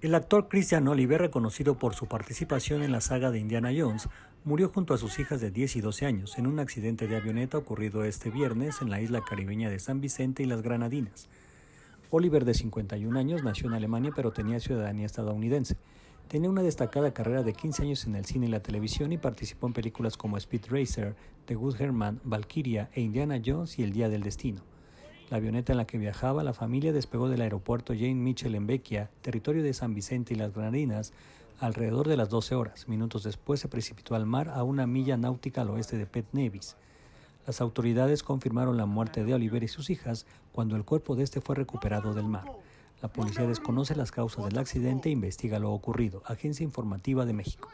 El actor Christian Oliver, reconocido por su participación en la saga de Indiana Jones, murió junto a sus hijas de 10 y 12 años en un accidente de avioneta ocurrido este viernes en la isla caribeña de San Vicente y las Granadinas. Oliver, de 51 años, nació en Alemania pero tenía ciudadanía estadounidense. Tenía una destacada carrera de 15 años en el cine y la televisión y participó en películas como Speed Racer, The Good Herman, Valkyria e Indiana Jones y El Día del Destino. La avioneta en la que viajaba la familia despegó del aeropuerto Jane Mitchell en Bequia, territorio de San Vicente y las Granadinas, alrededor de las 12 horas. Minutos después se precipitó al mar a 1 milla náutica al oeste de Pet Nevis. Las autoridades confirmaron la muerte de Oliver y sus hijas cuando el cuerpo de este fue recuperado del mar. La policía desconoce las causas del accidente e investiga lo ocurrido. Agencia Informativa de México.